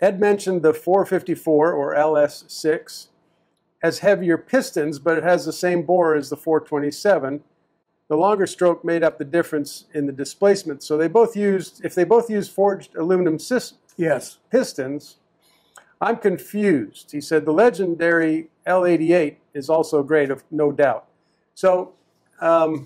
Ed mentioned the 454 or LS6 has heavier pistons, but it has the same bore as the 427. The longer stroke made up the difference in the displacement. So they both used, if they both used forged aluminum pistons, I'm confused. He said the legendary L88 is also great, of no doubt. So I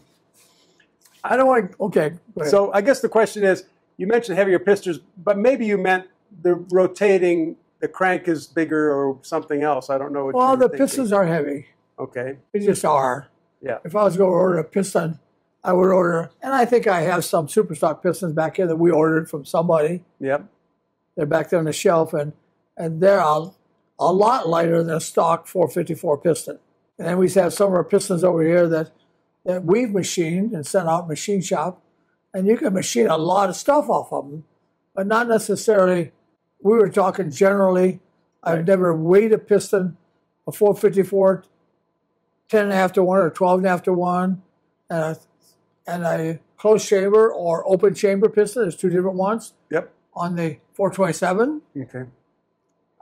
don't want to, okay. So I guess the question is, you mentioned heavier pistons, but maybe you meant the rotating, the crank is bigger or something else. I don't know what you're thinking. Pistons are heavy. Okay. They just are. Yeah. If I was going to order a piston, I would order, and I think I have some Superstock pistons back here that we ordered from somebody. Yep. They're back there on the shelf, and they're a lot lighter than a stock 454 piston. And then we have some of our pistons over here that we've machined and sent out machine shop, and you can machine a lot of stuff off of them, but not necessarily. We were talking generally. Right. I've never weighed a piston, a 454. 10.5 to 1 or 12.5 to 1, and a closed chamber or open chamber piston. There's two different ones. Yep. On the 427. Okay.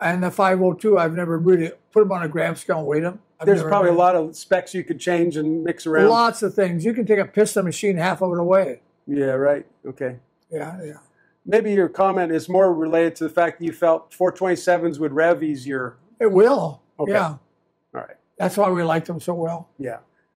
And the 502. I've never really put them on a gram scale and weigh them. There's probably a lot of specs you could change and mix around. Lots of things. You can take a piston machine half of it away. Yeah. Right. Okay. Yeah. Yeah. Maybe your comment is more related to the fact that you felt 427s would rev easier. It will. Okay. Yeah. All right. That's why we liked them so well. Yeah.